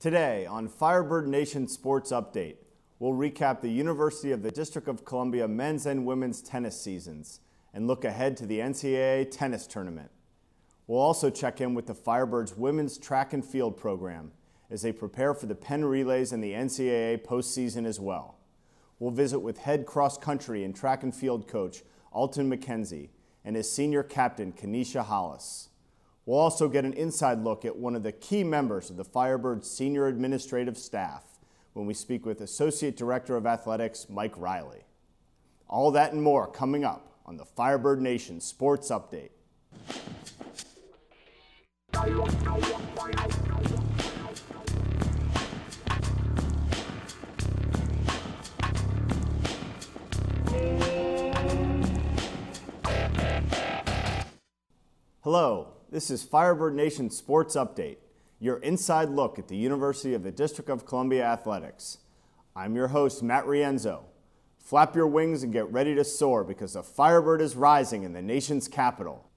Today on Firebird Nation Sports Update, we'll recap the University of the District of Columbia men's and women's tennis seasons and look ahead to the NCAA tennis tournament. We'll also check in with the Firebirds women's track and field program as they prepare for the Penn Relays and the NCAA postseason as well. We'll visit with head cross country and track and field coach Alton McKenzie and his senior captain Kaneesha Hollis. We'll also get an inside look at one of the key members of the Firebirds' senior administrative staff when we speak with Associate Director of Athletics Mike Riley. All that and more coming up on the Firebird Nation Sports Update. Hello. This is Firebird Nation Sports Update, your inside look at the University of the District of Columbia Athletics. I'm your host, Matt Rienzo. Flap your wings and get ready to soar because the Firebird is rising in the nation's capital.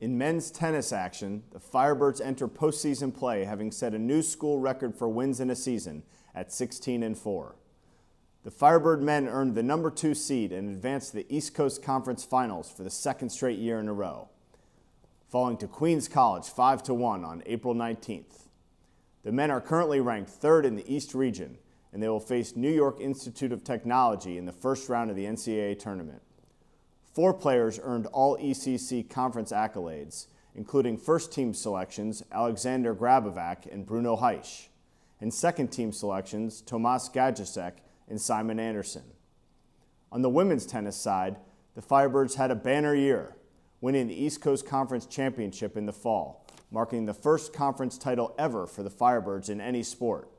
In men's tennis action, the Firebirds enter postseason play having set a new school record for wins in a season at 16-4. The Firebird men earned the #2 seed and advanced to the East Coast Conference Finals for the second straight year in a row, falling to Queens College 5-1 on April 19th. The men are currently ranked 3rd in the East region, and they will face New York Institute of Technology in the first round of the NCAA tournament. 4 players earned all ECC conference accolades, including first-team selections Alexander Grabovac and Bruno Heisch, and second-team selections Tomas Gajasek and Simon Anderson. On the women's tennis side, the Firebirds had a banner year, winning the East Coast Conference Championship in the fall, marking the first conference title ever for the Firebirds in any sport.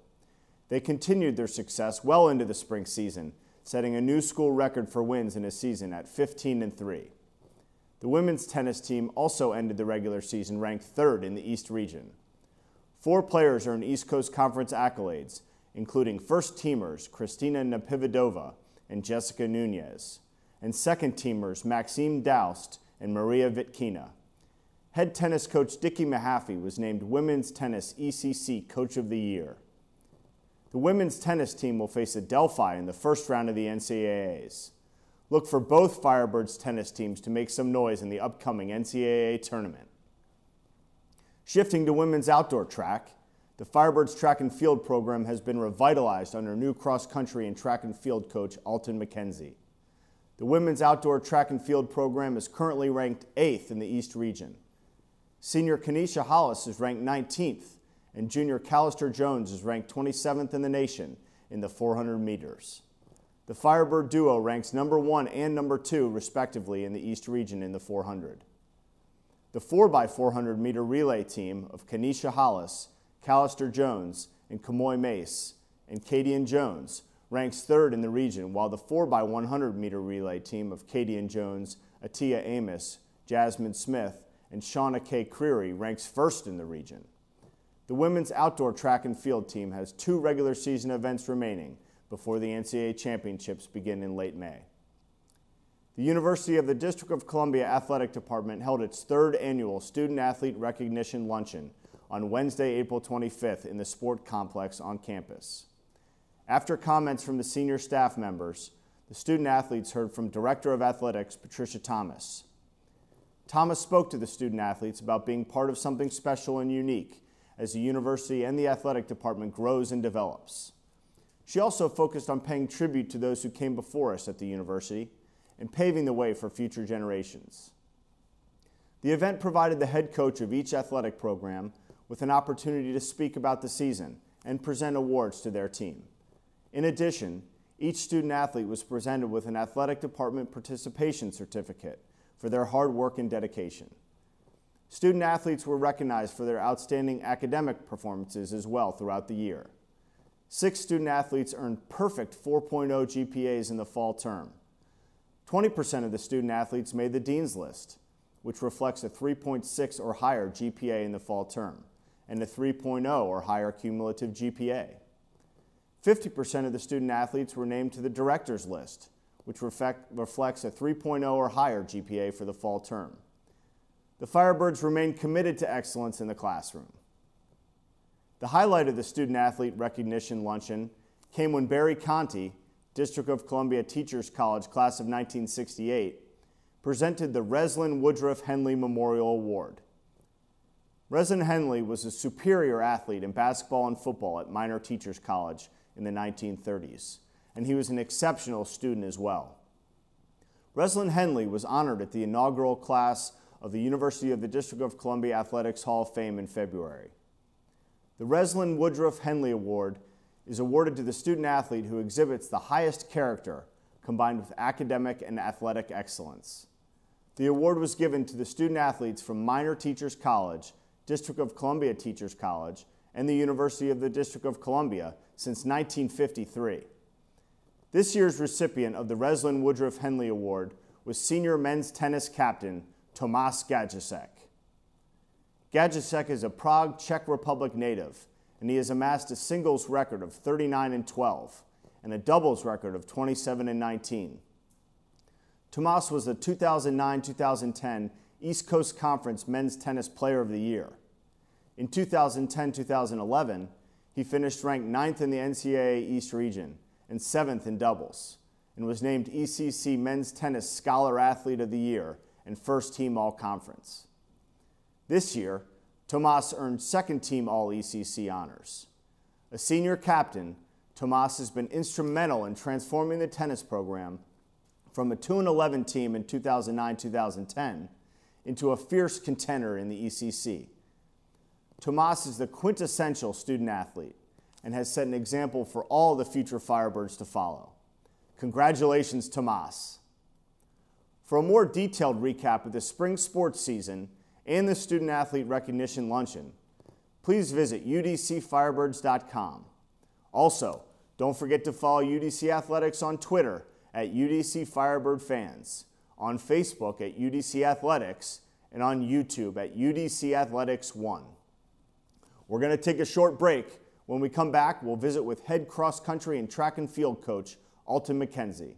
They continued their success well into the spring season, setting a new school record for wins in a season at 15-3. The women's tennis team also ended the regular season ranked 3rd in the East region. 4 players earned East Coast Conference accolades, including first-teamers Christina Napivodova and Jessica Nunez, and second-teamers Maxime Doust and Maria Vitkina. Head tennis coach Dickie Mahaffey was named Women's Tennis ECC Coach of the Year. The women's tennis team will face Adelphi in the first round of the NCAAs. Look for both Firebirds tennis teams to make some noise in the upcoming NCAA tournament. Shifting to women's outdoor track, the Firebirds track and field program has been revitalized under new cross-country and track and field coach Alton McKenzie. The women's outdoor track and field program is currently ranked 8th in the East region. Senior Kaneesha Hollis is ranked 19th, and junior Callister Jones is ranked 27th in the nation in the 400 meters. The Firebird duo ranks #1 and #2 respectively in the East region in the 400. The 4x400 meter relay team of Kaneesha Hollis, Callister Jones, and Kamoy Mace, and Kadian Jones ranks 3rd in the region, while the 4x100 meter relay team of Kadian Jones, Atiyah Amos, Jasmine Smith, and Shauna K. Creary ranks 1st in the region. The women's outdoor track and field team has 2 regular season events remaining before the NCAA championships begin in late May. The University of the District of Columbia Athletic Department held its 3rd annual Student Athlete Recognition Luncheon on Wednesday, April 25th in the Sport Complex on campus. After comments from the senior staff members, the student-athletes heard from Director of Athletics Patricia Tomas. Tomas spoke to the student-athletes about being part of something special and unique as the university and the athletic department grows and develops. She also focused on paying tribute to those who came before us at the university and paving the way for future generations. The event provided the head coach of each athletic program with an opportunity to speak about the season and present awards to their team. In addition, each student-athlete was presented with an athletic department participation certificate for their hard work and dedication. Student-athletes were recognized for their outstanding academic performances as well throughout the year. 6 student-athletes earned perfect 4.0 GPAs in the fall term. 20% of the student-athletes made the Dean's List, which reflects a 3.6 or higher GPA in the fall term, and a 3.0 or higher cumulative GPA. 50% of the student-athletes were named to the Director's List, which reflects a 3.0 or higher GPA for the fall term. The Firebirds remain committed to excellence in the classroom. The highlight of the student-athlete recognition luncheon came when Barry Conti, District of Columbia Teachers College, class of 1968, presented the Reslyn Woodruff Henley Memorial Award. Reslyn Henley was a superior athlete in basketball and football at Minor Teachers College in the 1930s, and he was an exceptional student as well. Reslyn Henley was honored at the inaugural class of the University of the District of Columbia Athletics Hall of Fame in February. The Reslyn Woodruff Henley Award is awarded to the student-athlete who exhibits the highest character combined with academic and athletic excellence. The award was given to the student-athletes from Minor Teachers College, District of Columbia Teachers College, and the University of the District of Columbia since 1953. This year's recipient of the Reslyn Woodruff Henley Award was senior men's tennis captain Tomas Gajasek. Gajasek is a Prague, Czech Republic native, and he has amassed a singles record of 39-12 and a doubles record of 27-19. Tomas was the 2009-2010 East Coast Conference Men's Tennis Player of the Year. In 2010-2011, he finished ranked 9th in the NCAA East Region and 7th in doubles, and was named ECC Men's Tennis Scholar Athlete of the Year and First Team All-Conference. This year, Tomas earned second-team All-ECC honors. A senior captain, Tomas has been instrumental in transforming the tennis program from a 2-11 team in 2009-2010 into a fierce contender in the ECC. Tomas is the quintessential student-athlete and has set an example for all the future Firebirds to follow. Congratulations, Tomas. For a more detailed recap of the spring sports season and the student-athlete recognition luncheon, please visit udcfirebirds.com. Also, don't forget to follow UDC Athletics on Twitter at UDC Firebird Fans, on Facebook at UDC Athletics, and on YouTube at UDC Athletics 1. We're going to take a short break. When we come back, we'll visit with head cross country and track and field coach Alton McKenzie.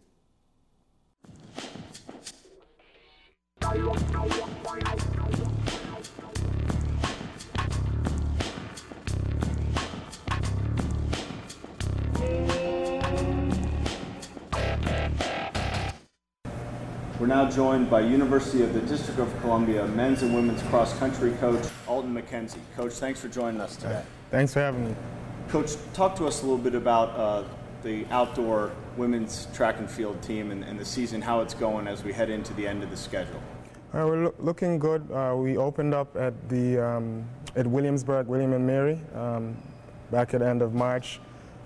We're now joined by University of the District of Columbia men's and women's cross-country coach Alton McKenzie. Coach, thanks for joining us today. Thanks for having me. Coach, talk to us a little bit about the outdoor women's track and field team and the season, how it's going as we head into the end of the schedule. We're looking good. We opened up at the at Williamsburg, William and Mary, back at the end of March.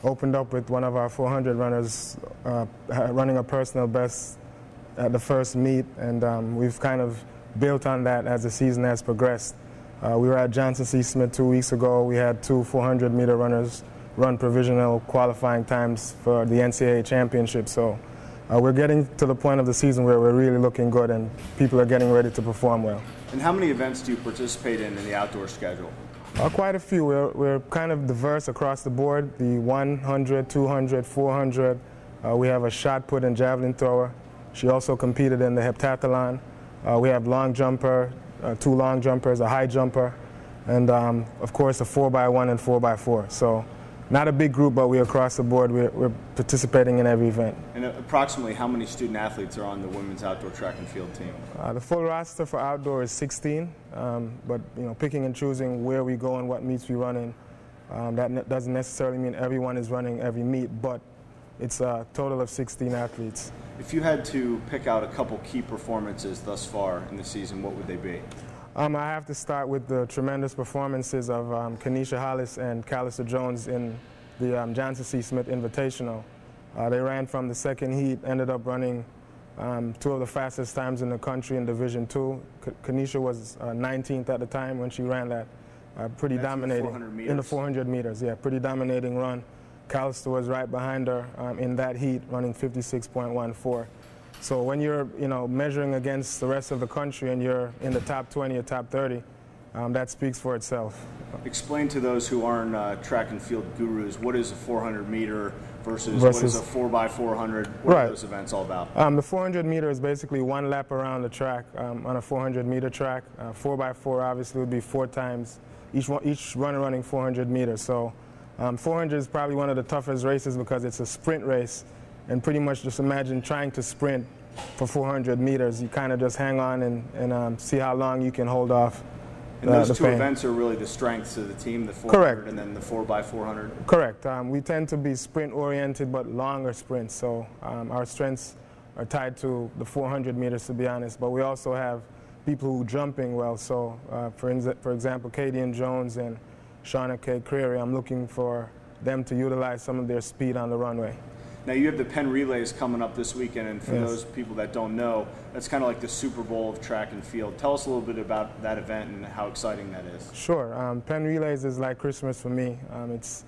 Opened up with one of our 400 runners running a personal best at the first meet, and we've kind of built on that as the season has progressed. We were at Johnson C. Smith 2 weeks ago. We had two 400-meter runners run provisional qualifying times for the NCAA championship. So we're getting to the point of the season where we're really looking good and people are getting ready to perform well. And how many events do you participate in the outdoor schedule? Quite a few. We're kind of diverse across the board. The 100, 200, 400. We have a shot put and javelin thrower. She also competed in the heptathlon. We have long jumper, two long jumpers, a high jumper, and of course a 4x1 and 4x4. So not a big group, but we're across the board. We're participating in every event. And approximately how many student athletes are on the women's outdoor track and field team? The full roster for outdoor is 16, but you know, picking and choosing where we go and what meets we run in, that doesn't necessarily mean everyone is running every meet, but it's a total of 16 athletes. If you had to pick out a couple key performances thus far in the season, what would they be? I have to start with the tremendous performances of Kaneesha Hollis and Callister Jones in the Johnson C. Smith Invitational. They ran from the second heat, ended up running two of the fastest times in the country in Division II. Kaneesha was 19th at the time when she ran that pretty dominating. In the 400 meters, yeah, pretty dominating run. Callister was right behind her in that heat, running 56.14. So when you're measuring against the rest of the country and you're in the top 20 or top 30, that speaks for itself. Explain to those who aren't track and field gurus, what is a 400-meter versus what is a 4x400? What are those events all about? The 400-meter is basically one lap around the track on a 400-meter track. 4x4 obviously would be four times each runner running 400 meters. So 400 is probably one of the toughest races because it's a sprint race, and pretty much just imagine trying to sprint for 400 meters. You kind of just hang on and see how long you can hold off. And those two events are really the strengths of the team, the 400 and then the 4x400? Correct. We tend to be sprint-oriented but longer sprints, so our strengths are tied to the 400 meters, to be honest, but we also have people who are jumping well, so for example, Kadian Jones and Shauna K. Creary, I'm looking for them to utilize some of their speed on the runway. Now, you have the Penn Relays coming up this weekend, and for those people that don't know, that's kind of like the Super Bowl of track and field. Tell us a little bit about that event and how exciting that is. Sure. Penn Relays is like Christmas for me. It's,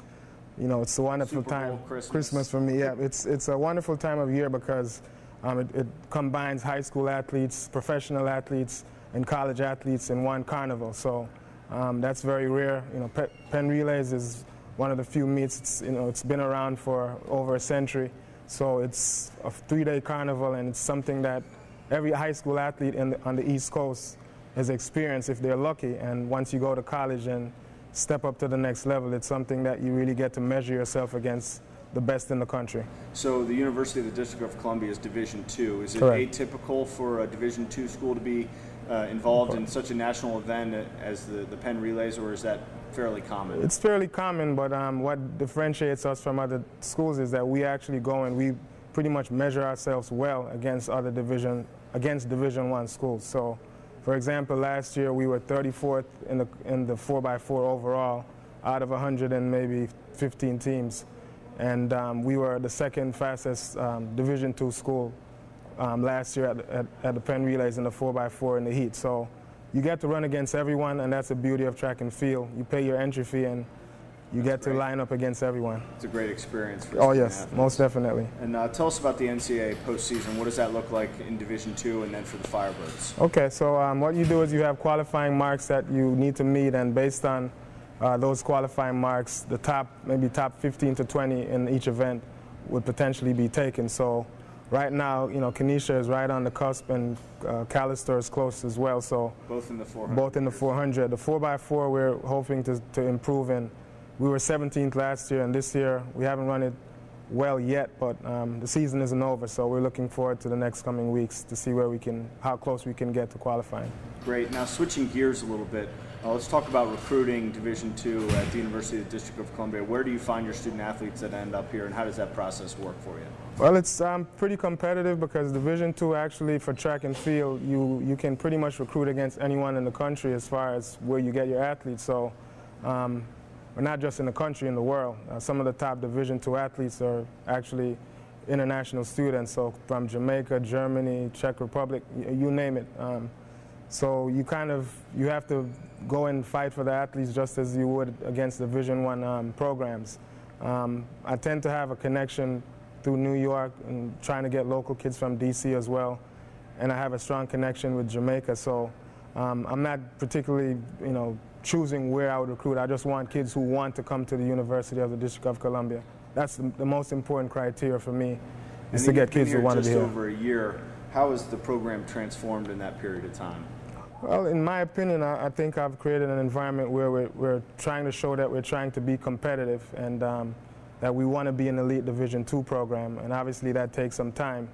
you know, it's a wonderful time. Christmas for me, yeah. It's a wonderful time of year because it combines high school athletes, professional athletes, and college athletes in one carnival. So that's very rare. You know, Penn Relays is one of the few meets, it's been around for over a century. So it's a three-day carnival, and it's something that every high school athlete on the East Coast has experienced if they're lucky. And once you go to college and step up to the next level, it's something that you really get to measure yourself against the best in the country. So the University of the District of Columbia is Division II. Is it atypical for a Division II school to be involved in such a national event as the Penn Relays, or is that fairly common? It's fairly common, but what differentiates us from other schools is that we actually go and we pretty much measure ourselves well against other Division I schools. So, for example, last year we were 34th in the 4x4 overall out of 115 teams, and we were the second fastest Division II school last year at the Penn Relays in the 4x4 in the heat. So you get to run against everyone, and that's the beauty of track and field. You pay your entry fee, and you get to line up against everyone. It's a great experience for student athletes. Oh, yes, most definitely. And tell us about the NCAA postseason. What does that look like in Division II and then for the Firebirds? Okay, so what you do is you have qualifying marks that you need to meet, and based on those qualifying marks, the top 15 to 20 in each event would potentially be taken. So right now, you know, Kaneesha is right on the cusp, and Callister is close as well. So both in the 400. The 4x4, we're hoping to improve, and we were 17th last year, and this year we haven't run it well yet. But the season isn't over, so we're looking forward to the next coming weeks to see how close we can get to qualifying. Great. Now switching gears a little bit, let's talk about recruiting Division II at the University of the District of Columbia. Where do you find your student athletes that end up here, and how does that process work for you? Well, it's pretty competitive because Division II actually for track and field, you can pretty much recruit against anyone in the country as far as where you get your athletes. So we're not just in the country, in the world. Some of the top Division II athletes are actually international students, so from Jamaica, Germany, Czech Republic, you name it. So you have to go and fight for the athletes just as you would against Division I programs. I tend to have a connection through New York and trying to get local kids from DC as well, and I have a strong connection with Jamaica. So I'm not particularly, you know, choosing where I would recruit. I just want kids who want to come to the University of the District of Columbia. That's the most important criteria for me, is to get kids who want to be here. Just over a year, how has the program transformed in that period of time? Well, in my opinion, I think I've created an environment where we're trying to show that we're trying to be competitive, and that we want to be an elite Division II program. And obviously that takes some time,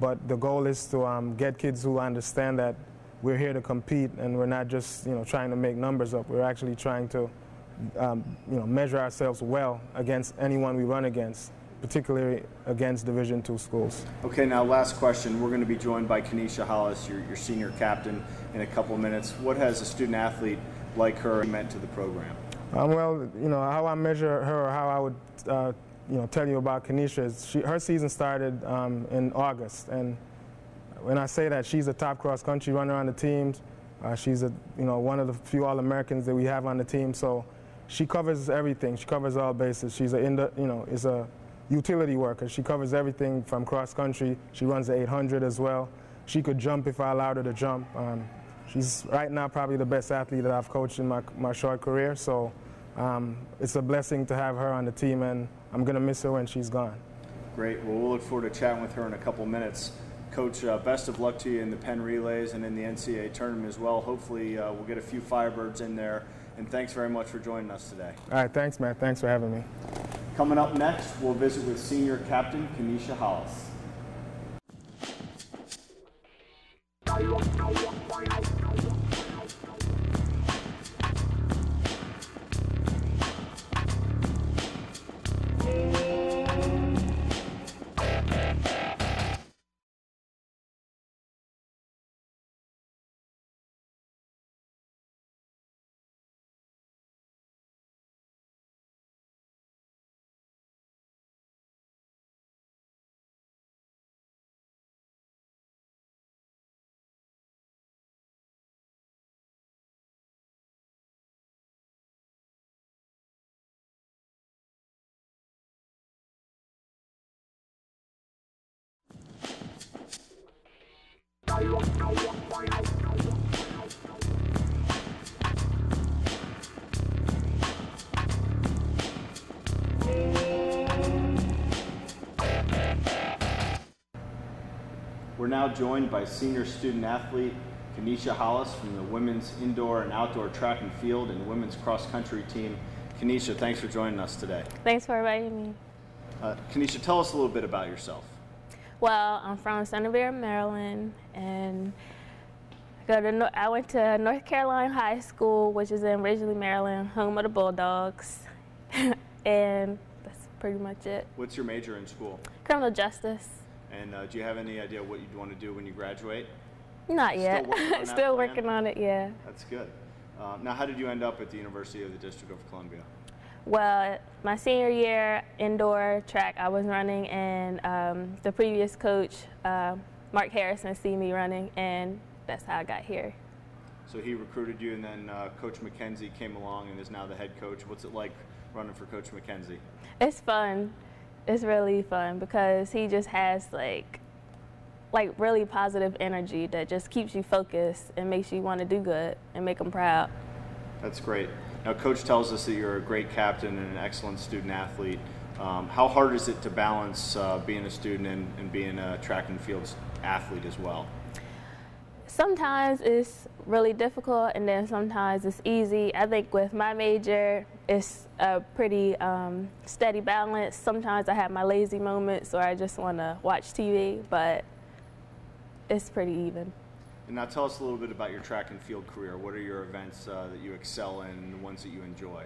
but the goal is to get kids who understand that we're here to compete, and we're not just, you know, trying to make numbers up. We're actually trying to you know, measure ourselves well against anyone we run against, particularly against Division II schools. Okay, now last question. We're going to be joined by Kaneesha Hollis, your senior captain, in a couple minutes. What has a student-athlete like her meant to the program? Well, you know, how I measure her, or how I would you know, tell you about Kaneesha is her season started in August, and when I say that, she's a top cross-country runner on the team. She's you know, one of the few All-Americans that we have on the team, so she covers everything. She covers all bases. She's a utility worker. She covers everything from cross country. She runs the 800 as well. She could jump if I allowed her to jump. She's right now probably the best athlete that I've coached in my short career, so it's a blessing to have her on the team, and I'm going to miss her when she's gone. Great. Well, we'll look forward to chatting with her in a couple minutes. Coach, best of luck to you in the Penn Relays and in the NCAA tournament as well. Hopefully we'll get a few Firebirds in there, and thanks very much for joining us today. All right, thanks, Matt. Thanks for having me. Coming up next, we'll visit with senior captain Kaneesha Hollis. We're now joined by senior student athlete Kaneesha Hollis from the women's indoor and outdoor track and field and women's cross-country team. Kaneesha, thanks for joining us today. Thanks for inviting me. Kaneesha, tell us a little bit about yourself. Well, I'm from Centerville, Maryland, and I went to North Carolina High School, which is in Ridgely, Maryland, home of the Bulldogs, and that's pretty much it. What's your major in school? Criminal justice. And do you have any idea what you'd want to do when you graduate? Not yet. Still working on it, yeah. That's good. Now, how did you end up at the University of the District of Columbia? Well, my senior year indoor track, I was running, and the previous coach, Mark Harrison, see me running, and that's how I got here. So he recruited you, and then Coach McKenzie came along and is now the head coach. What's it like running for Coach McKenzie? It's fun. It's really fun because he just has like really positive energy that just keeps you focused and makes you want to do good and make them proud. That's great. Now, Coach tells us that you're a great captain and an excellent student athlete. How hard is it to balance being a student and being a track and field athlete as well? Sometimes it's really difficult, and then sometimes it's easy. I think with my major, it's a pretty steady balance. Sometimes I have my lazy moments, or I just want to watch TV, but it's pretty even. And now tell us a little bit about your track and field career. What are your events that you excel in, and the ones that you enjoy?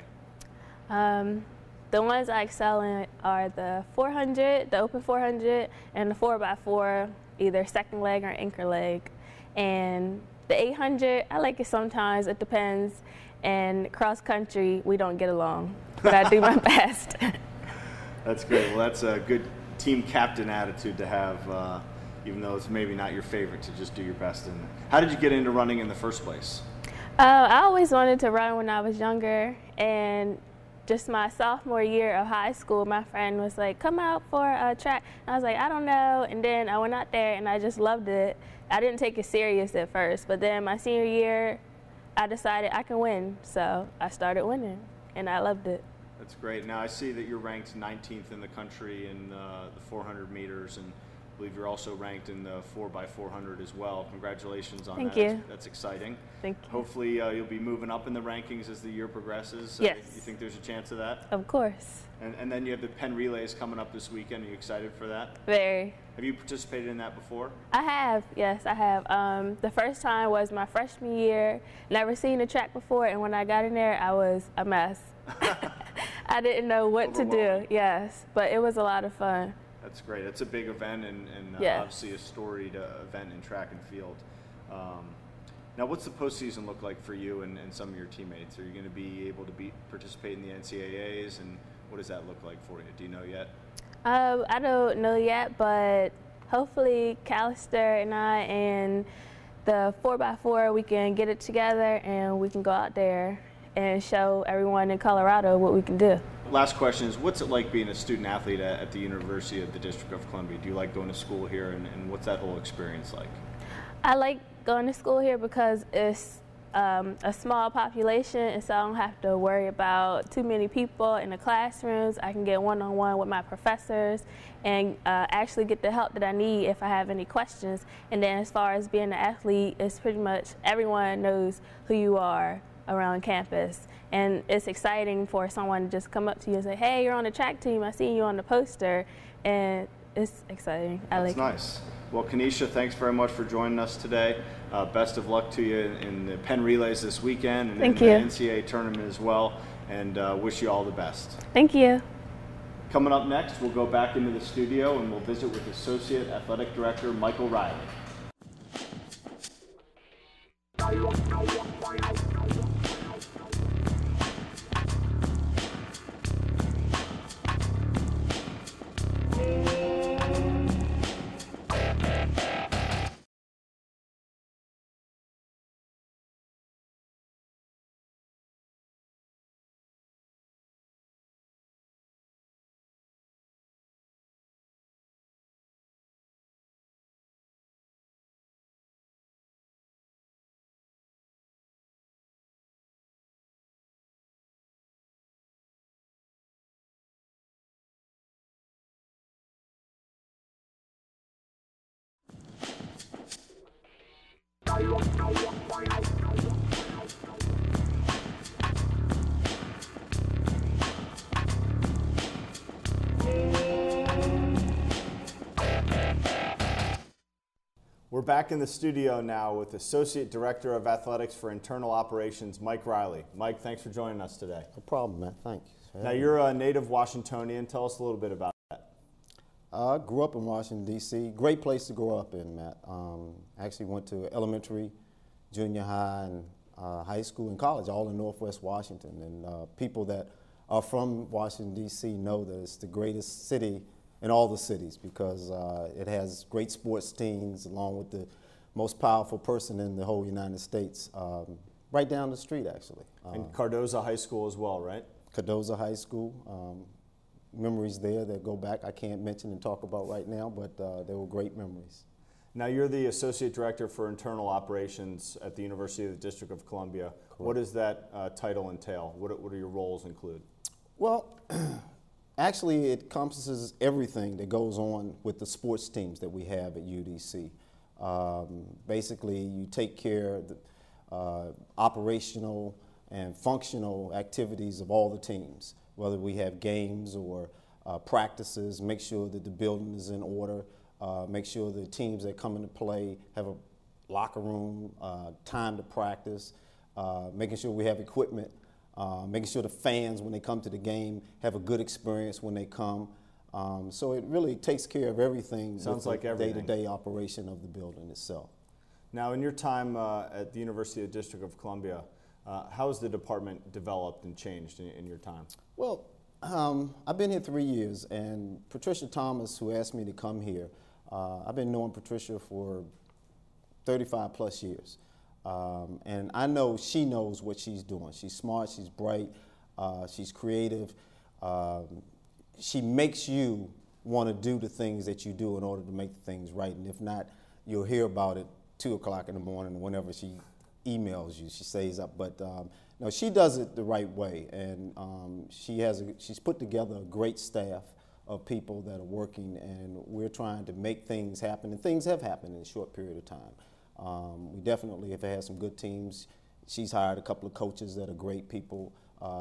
The ones I excel in are the 400, the open 400, and the 4x4, either second leg or anchor leg. And the 800, I like it sometimes, it depends. And cross country, we don't get along, but I do my best. That's great. Well, that's a good team captain attitude to have, even though it's maybe not your favorite, to just do your best in it. How did you get into running in the first place? I always wanted to run when I was younger, and just my sophomore year of high school, my friend was like, come out for a track. And I was like, I don't know. And then I went out there and I just loved it. I didn't take it serious at first, but then my senior year, I decided I can win. So I started winning, and I loved it. That's great. Now I see that you're ranked 19th in the country in the 400 meters, and I believe you're also ranked in the 4x400 as well. Congratulations on that. Thank you. That's exciting. Thank you. Hopefully you'll be moving up in the rankings as the year progresses. Yes. You think there's a chance of that? Of course. And then you have the Penn Relays coming up this weekend. Are you excited for that? Very. Have you participated in that before? I have. Yes, I have. The first time was my freshman year. Never seen the track before, and when I got in there, I was a mess. I didn't know what to do. Yes, but it was a lot of fun. That's great. It's a big event and yes, obviously a storied event in track and field. Now, what's the postseason look like for you and some of your teammates? Are you going to be able to participate in the NCAAs, and what does that look like for you? Do you know yet? I don't know yet, but hopefully Callister and I and the 4x4, we can get it together and we can go out there and show everyone in Colorado what we can do. Last question is, what's it like being a student athlete at the University of the District of Columbia? Do you like going to school here, and what's that whole experience like? I like going to school here because it's a small population, and so I don't have to worry about too many people in the classrooms. I can get one-on-one with my professors and actually get the help that I need if I have any questions. And then as far as being an athlete, it's pretty much everyone knows who you are around campus, and it's exciting for someone to just come up to you and say, hey, you're on the track team, I see you on the poster, and it's exciting. That's nice. Well, Kaneesha, thanks very much for joining us today. Best of luck to you in the Penn Relays this weekend and in the NCAA tournament as well, and wish you all the best. Thank you. Coming up next, we'll go back into the studio and we'll visit with Associate Athletic Director Michael Riley. We're back in the studio now with Associate Director of Athletics for Internal Operations, Mike Riley. Mike, thanks for joining us today. No problem, Matt. Thanks. Now, you're a native Washingtonian. Tell us a little bit about that. I grew up in Washington, D.C. Great place to grow up in, Matt. Actually went to elementary, junior high, and high school and college, all in Northwest Washington. And people that are from Washington, D.C. know that it's the greatest city in all the cities because it has great sports teams along with the most powerful person in the whole United States, right down the street, actually. And Cardoza High School as well, right? Cardoza High School. Memories there that go back I can't mention and talk about right now, but they were great memories. Now, you're the Associate Director for Internal Operations at the University of the District of Columbia. Correct. What does that title entail? What do your roles include? Well, actually, it encompasses everything that goes on with the sports teams that we have at UDC. Basically, you take care of the operational and functional activities of all the teams, whether we have games or practices, make sure that the building is in order, make sure the teams that come into play have a locker room, time to practice, making sure we have equipment, making sure the fans, when they come to the game, have a good experience when they come. So it really takes care of everything. Sounds like everything. Day-to-day operation of the building itself. Now, in your time at the University of the District of Columbia, how has the department developed and changed in your time? Well, I've been here 3 years, and Patricia Tomas, who asked me to come here, I've been knowing Patricia for 35-plus years. And I know she knows what she's doing. She's smart, she's bright, she's creative. She makes you want to do the things that you do in order to make the things right. And if not, you'll hear about it 2 o'clock in the morning whenever she emails you. She stays up. But no, she does it the right way. And she's put together a great staff of people that are working. And we're trying to make things happen. And things have happened in a short period of time. We definitely have had some good teams. She's hired a couple of coaches that are great people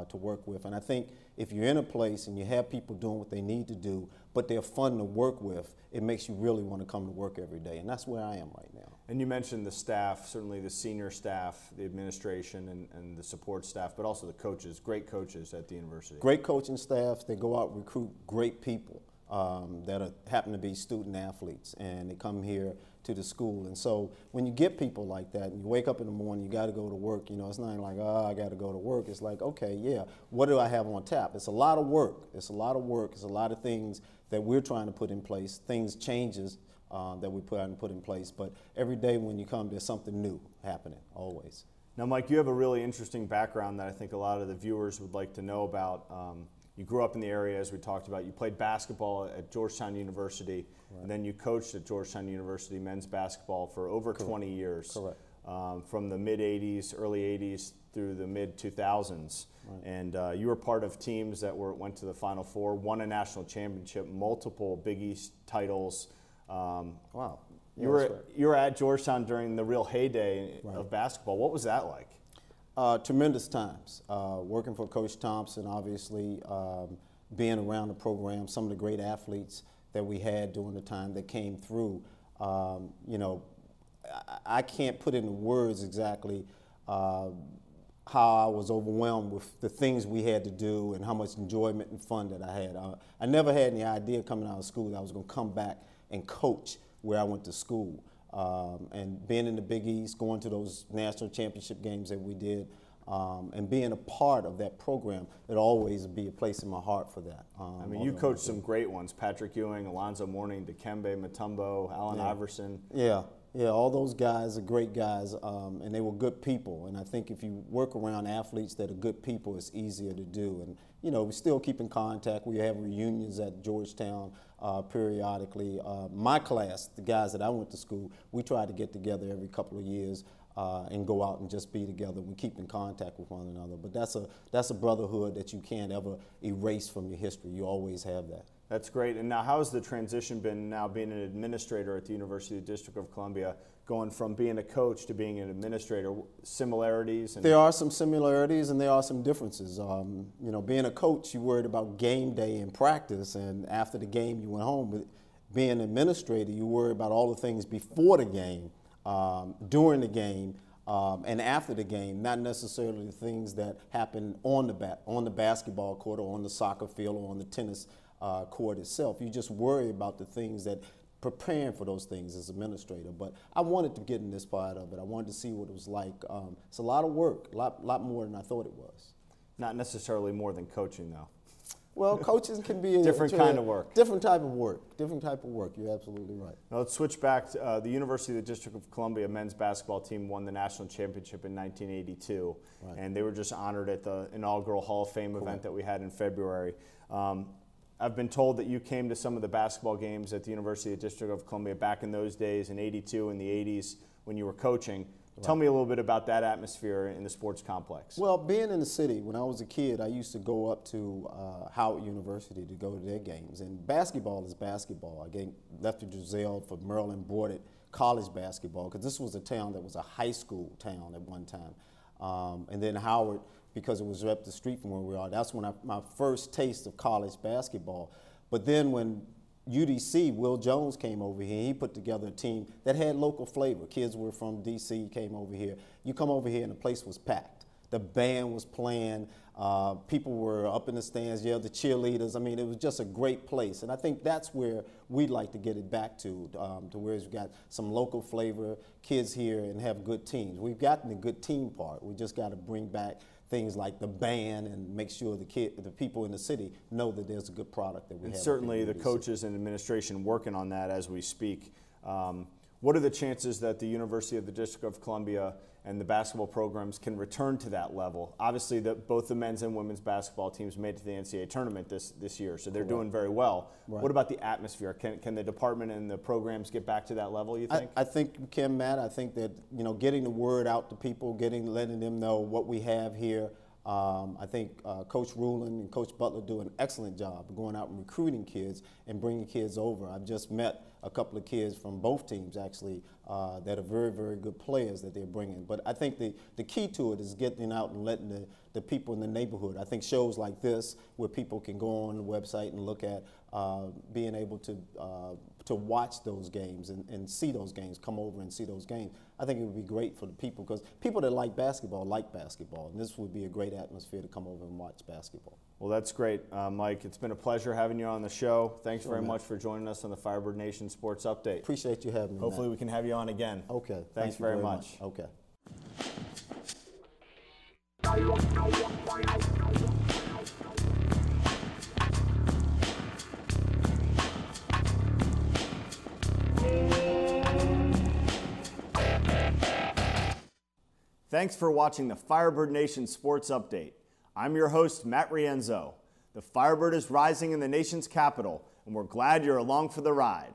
to work with. And I think if you're in a place and you have people doing what they need to do, but they're fun to work with, it makes you really want to come to work every day. And that's where I am right now. And you mentioned the staff, certainly the senior staff, the administration, and the support staff, but also the coaches, great coaches at the university. Great coaching staffs. They go out and recruit great people that happen to be student athletes, and they come here to the school. And so when you get people like that and you wake up in the morning, you got to go to work, you know, it's not like, oh, I got to go to work. It's like, okay, yeah, what do I have on tap? It's a lot of work. It's a lot of work. It's a lot of things that we're trying to put in place, changes that we put in place. But every day when you come, there's something new happening, always. Now, Mike, you have a really interesting background that I think a lot of the viewers would like to know about. You grew up in the area, as we talked about. You played basketball at Georgetown University, right. And then you coached at Georgetown University men's basketball for over Correct. 20 years. Correct. From the mid-'80s, early 80s through the mid-2000s. Right. And you were part of teams that went to the Final Four, won a national championship, multiple Big East titles. Wow. Yeah, you were at Georgetown during the real heyday right. of basketball. What was that like? Tremendous times. Working for Coach Thompson, obviously, being around the program, some of the great athletes that we had during the time that came through, you know, I can't put into words exactly how I was overwhelmed with the things we had to do and how much enjoyment and fun that I had. I never had any idea coming out of school that I was going to come back and coach where I went to school. And being in the Big East, going to those national championship games that we did, and being a part of that program, it always be a place in my heart for that. I mean, you coached some great ones: Patrick Ewing, Alonzo Mourning, Dikembe Mutombo, Allen yeah. Iverson. Yeah. Yeah, all those guys are great guys, and they were good people. And I think if you work around athletes that are good people, it's easier to do. And, you know, we still keep in contact. We have reunions at Georgetown periodically. My class, the guys that I went to school, we try to get together every couple of years and go out and just be together. We keep in contact with one another. But that's a brotherhood that you can't ever erase from your history. You always have that. That's great. And now, how's the transition been now being an administrator at the University of the District of Columbia, going from being a coach to being an administrator? Similarities? There are some similarities and there are some differences. You know, being a coach, you worried about game day and practice, and after the game you went home. But being an administrator, you worry about all the things before the game, during the game, and after the game, not necessarily the things that happen on the basketball court or on the soccer field or on the tennis court itself. You just worry about the things that preparing for those things as administrator. But I wanted to get in this part of it. I wanted to see what it was like. It's a lot of work, a lot more than I thought it was. Not necessarily more than coaching, though. Well, coaching can be a different kind of work. Different type of work. Different type of work. You're absolutely right. Now let's switch back to the University of the District of Columbia men's basketball team won the national championship in 1982, right. and they were just honored at the inaugural Hall of Fame Correct. Event that we had in February. I've been told that you came to some of the basketball games at the University of the District of Columbia back in those days, in 82 and the 80s, when you were coaching. Right. Tell me a little bit about that atmosphere in the sports complex. Well, being in the city, when I was a kid, I used to go up to Howard University to go to their games. And basketball is basketball. I left Giselle for Maryland, brought it college basketball, because this was a town that was a high school town at one time. And then Howard, because it was up the street from where we are. That's when my first taste of college basketball. But then when UDC, Will Jones came over here, he put together a team that had local flavor. Kids were from DC, came over here. You come over here and the place was packed. The band was playing, people were up in the stands, yeah, the cheerleaders. I mean, it was just a great place. And I think that's where we'd like to get it back to where we've got some local flavor, kids here, and have good teams. We've gotten the good team part. We just got to bring back things like the band and make sure the people in the city know that there's a good product that we have. And certainly the coaches and administration working on that as we speak. What are the chances that the University of the District of Columbia and the basketball programs can return to that level? Obviously, both the men's and women's basketball teams made it to the NCAA tournament this year, so they're Correct. Doing very well. Right. What about the atmosphere? Can the department and the programs get back to that level, you think? I think you can, Matt. I think that, you know, getting the word out to people, letting them know what we have here. I think Coach Rulin and Coach Butler do an excellent job of going out and recruiting kids and bringing kids over. I've just met a couple of kids from both teams, actually, that are very, very good players that they're bringing. But I think the key to it is getting out and letting the people in the neighborhood. I think shows like this, where people can go on the website and look at being able to watch those games and see those games, come over and see those games. I think it would be great for the people, because people that like basketball, and this would be a great atmosphere to come over and watch basketball. Well, that's great, Mike. It's been a pleasure having you on the show. Thanks very much for joining us on the Firebird Nation Sports Update. Appreciate you having me. Hopefully we can have you on again. Okay. Thanks very much. Okay. Thanks for watching the Firebird Nation Sports Update. I'm your host, Matt Rienzo. The Firebird is rising in the nation's capital, and we're glad you're along for the ride.